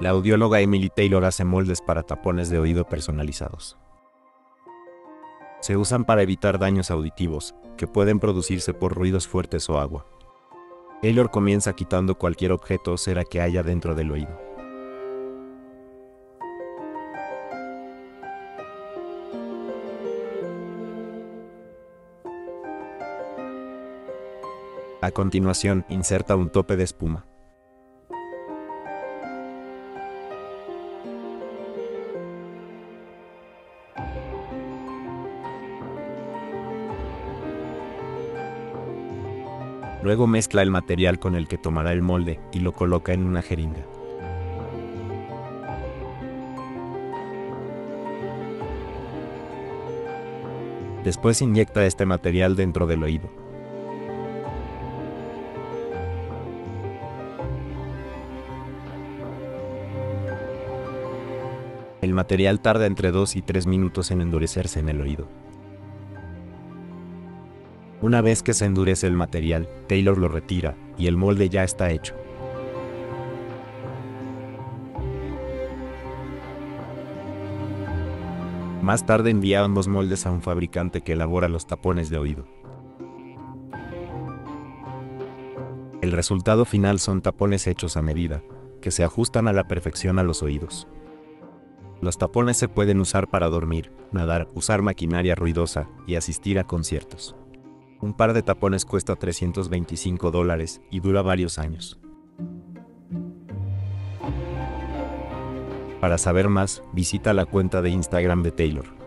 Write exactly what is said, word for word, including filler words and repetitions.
La audióloga Emily Taylor hace moldes para tapones de oído personalizados. Se usan para evitar daños auditivos, que pueden producirse por ruidos fuertes o agua. Taylor comienza quitando cualquier objeto o cera que haya dentro del oído. A continuación, inserta un tope de espuma. Luego mezcla el material con el que tomará el molde y lo coloca en una jeringa. Después inyecta este material dentro del oído. El material tarda entre dos y tres minutos en endurecerse en el oído. Una vez que se endurece el material, Taylor lo retira, y el molde ya está hecho. Más tarde envía ambos moldes a un fabricante que elabora los tapones de oído. El resultado final son tapones hechos a medida, que se ajustan a la perfección a los oídos. Los tapones se pueden usar para dormir, nadar, usar maquinaria ruidosa, y asistir a conciertos. Un par de tapones cuesta trescientos veinticinco dólares y dura varios años. Para saber más, visita la cuenta de Instagram de Taylor.